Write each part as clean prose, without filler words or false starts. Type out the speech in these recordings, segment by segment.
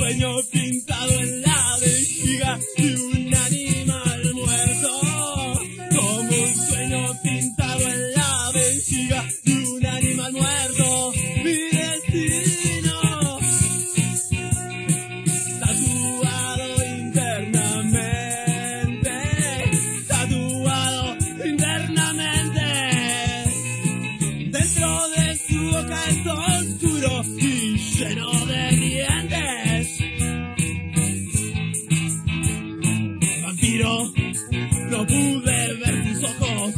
sueño pintado en la vejiga de un animal muerto. Como un sueño pintado en la vejiga de un animal muerto. Mi destino tatuado internamente, tatuado internamente. Dentro de su boca es oscuro y lleno de dientes. Vampiro, no pude ver tus ojos,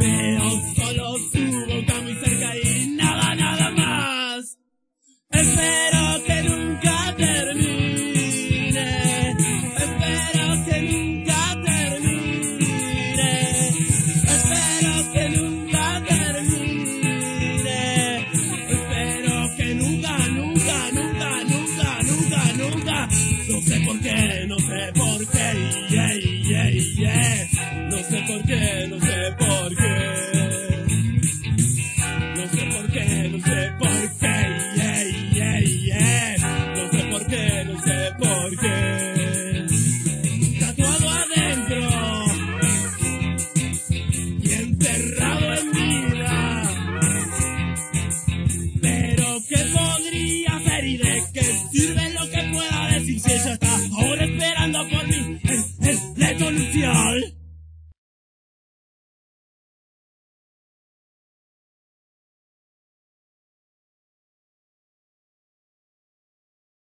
veo solo tu boca muy cerca y nada, nada más. Espero que nunca termine, espero que nunca termine, espero que nunca termine, espero que nunca, nunca, nunca, nunca, nunca, nunca. No sé por qué, no sé por qué, yeah, yeah, yeah. No sé por qué, no sé por qué, no sé por qué, no sé por qué, yeah, yeah, yeah. No sé por qué, no sé por qué. Tatuado adentro y enterrado en vida. Pero qué podría hacer y de qué sirve lo que pueda decir si ella está